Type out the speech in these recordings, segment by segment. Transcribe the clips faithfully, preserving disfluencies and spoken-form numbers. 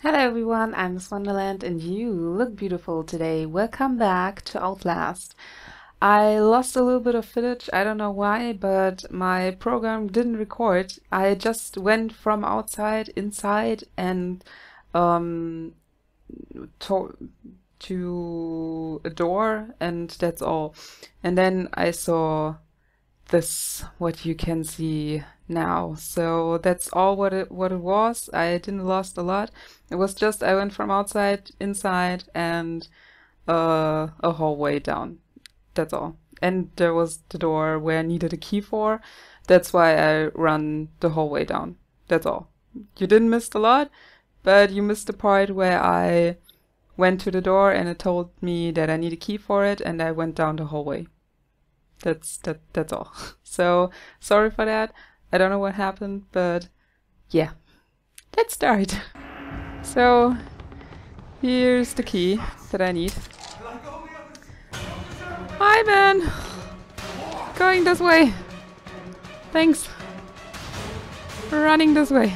Hello everyone, I'm Miss Wonderland and you look beautiful today. Welcome back to Outlast. I lost a little bit of footage, I don't know why, but my program didn't record. I just went from outside inside and um, to, to a door, and that's all. And then I saw this, what you can see now. So that's all what it, what it was. I didn't lost a lot. It was just I went from outside inside and uh, a hallway down. That's all. And there was the door where I needed a key for. That's why I ran the whole way down. That's all. You didn't miss a lot, but you missed the part where I went to the door and it told me that I need a key for it, and I went down the hallway. That's that. That's all. So sorry for that. I don't know what happened, but yeah. Let's start. So here's the key that I need. Hi, man! Going this way! Thanks! Running this way.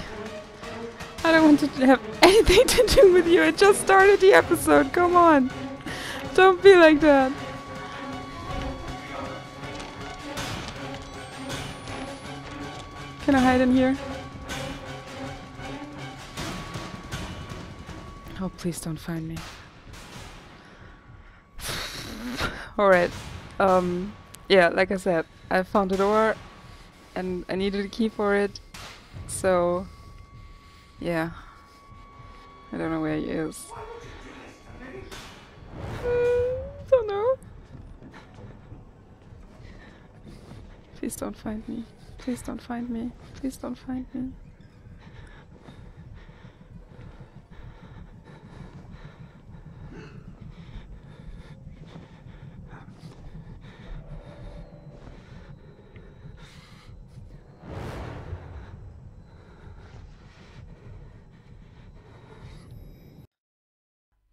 I don't want to have anything to do with you, I just started the episode, come on! Don't be like that! Can I hide in here? Oh, please don't find me. Alright, um, yeah, like I said, I found a door and I needed a key for it, so yeah, I don't know where he is. Mm, don't know. Please don't find me, please don't find me, please don't find me.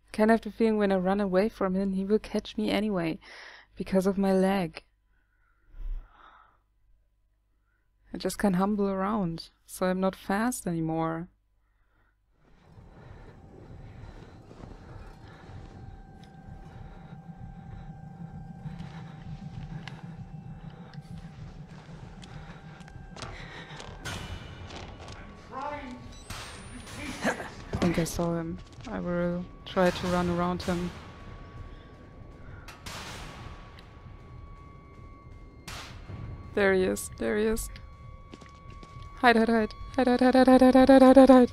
I kind of have the feeling when I run away from him, he will catch me anyway, because of my leg. I just can't humble around, so I'm not fast anymore. I think I saw him. I will try to run around him. There he is, there he is. Hide, hide, hide. Hide, hide, hide, hide, hide, hide, hide, hide, hide.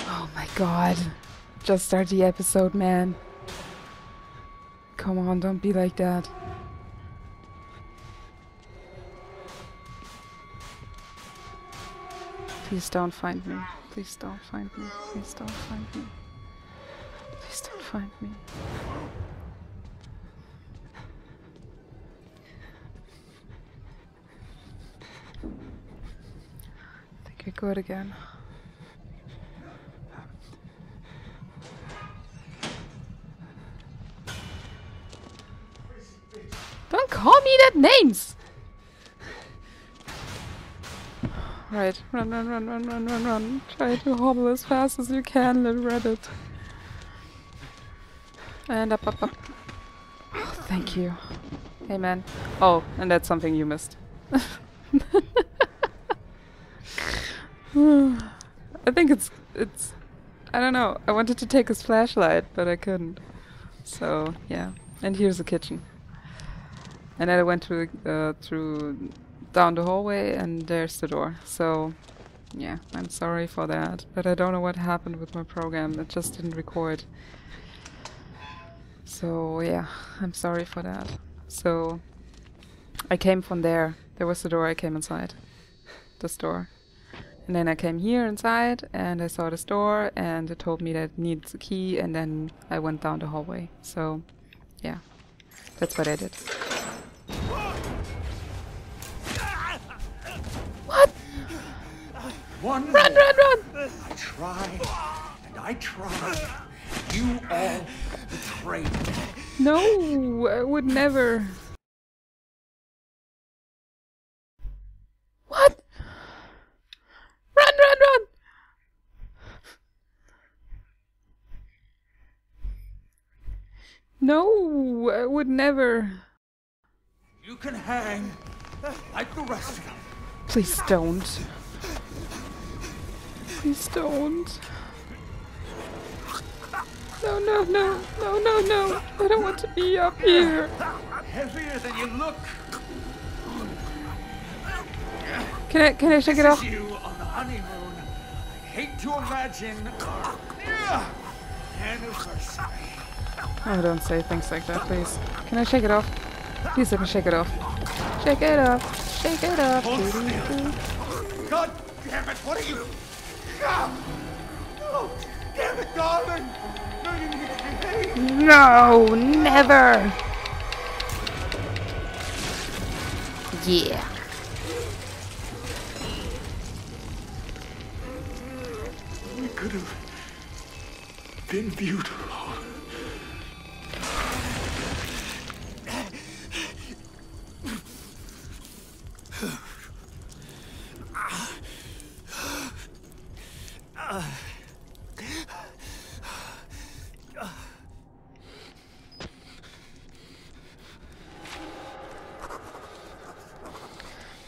Oh my god. Just start the episode, man. Come on, don't be like that. Please don't find me. Please don't find me. Please don't find me. Please don't find me. I think you're good again. Don't call me that names! Right, run, run, run, run, run, run, run. Try to hobble as fast as you can, little rabbit. And up, up, up. Oh, thank you. Hey, man. Oh, and that's something you missed. I think it's... it's... I don't know. I wanted to take his flashlight, but I couldn't. So, yeah. And here's the kitchen. And then I went to, uh, through... down the hallway, and there's the door. So yeah, I'm sorry for that, but I don't know what happened with my program. It just didn't record. So yeah, I'm sorry for that. So I came from there. There was the door. I came inside this door, and then I came here inside and I saw this door and it told me that it needs a key, and then I went down the hallway. So yeah, that's what I did. One run, more. run, run! I tried, and I tried. You all betrayed me. No, I would never. What? No, I would never. You can hang like the rest of them. Please don't. Please don't. No, no, no, no, no, no. I don't want to be up here. Heavier than you look. Can I, can I shake it off? You on the honeymoon. I hate to imagine our anniversary. Oh, don't say things like that, please. Can I shake it off? Please let me shake it off. Shake it off. Shake it off. God damn it, what are you? No, damn it, darling. No, you need to behave. No, never. Yeah. We could have been beautiful.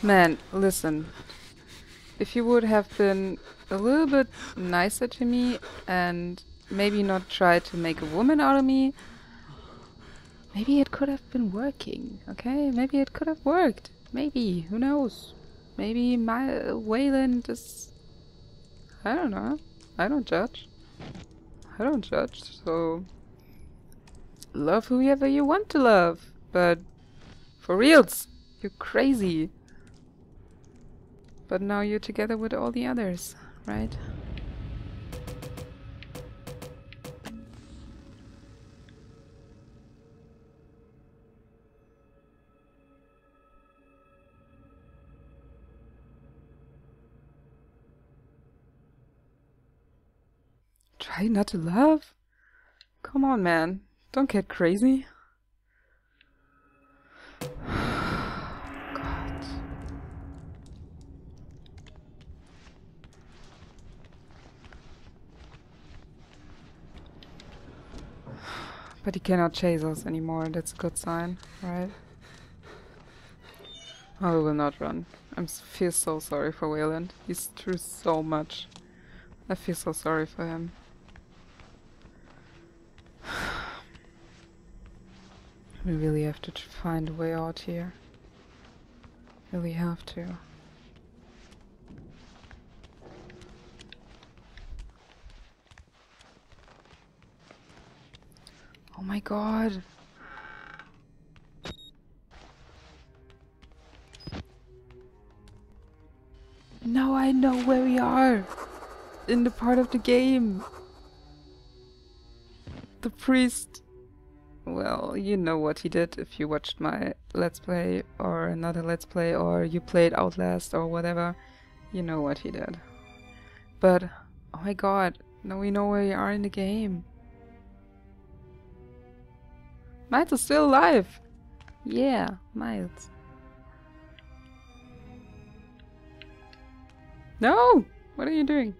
Man, listen, if you would have been a little bit nicer to me and maybe not try to make a woman out of me, maybe it could have been working, okay? Maybe it could have worked. Maybe, who knows? Maybe my uh, Waylon is... I don't know. I don't judge. I don't judge, so... Love whoever you want to love, but... For reals, you're crazy. But now you're together with all the others, right? Try not to love? Come on, man. Don't get crazy. But he cannot chase us anymore, that's a good sign, right? Oh, we will not run. I feel so sorry for Waylon. He's through so much. I feel so sorry for him. We really have to find a way out here. Really have to. Oh my god. Now I know where we are. In the part of the game. The priest. Well, you know what he did if you watched my Let's Play or another Let's Play or you played Outlast or whatever. You know what he did. But, oh my god. Now we know where we are in the game. Miles is still alive! Yeah, Miles. No! What are you doing?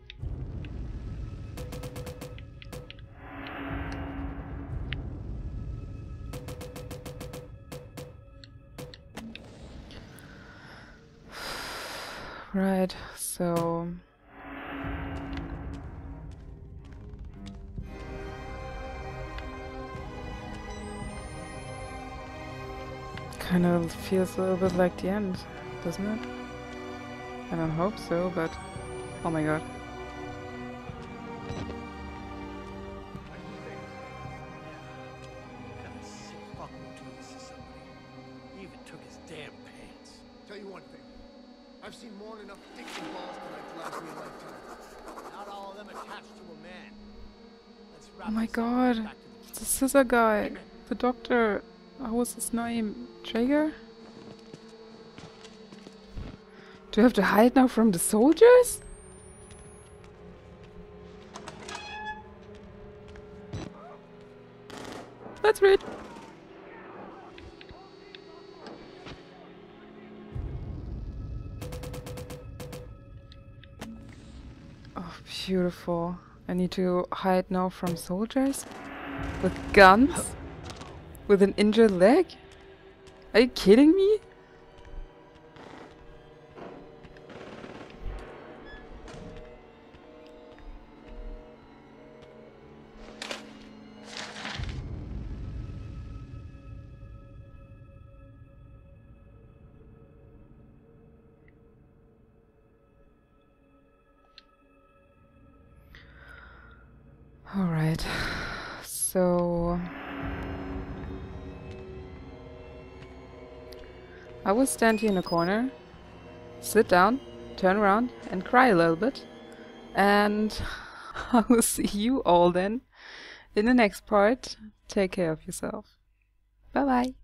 Right, so... Kind of feels a little bit like the end, doesn't it? I don't hope so, but oh my god. Even took his damn pants. Tell you one thing, I've seen more than enough dicks and balls tonight to last me a lifetime. Not all of them attached to a man. Oh my god, it's the scissor guy, the doctor. What was his name? Traeger? Do I have to hide now from the soldiers? That's weird. Oh, beautiful. I need to hide now from soldiers? With guns? with an injured leg? Are you kidding me? Alright, so I will stand here in a corner, sit down, turn around and cry a little bit, and I will see you all then in the next part. Take care of yourself. Bye bye.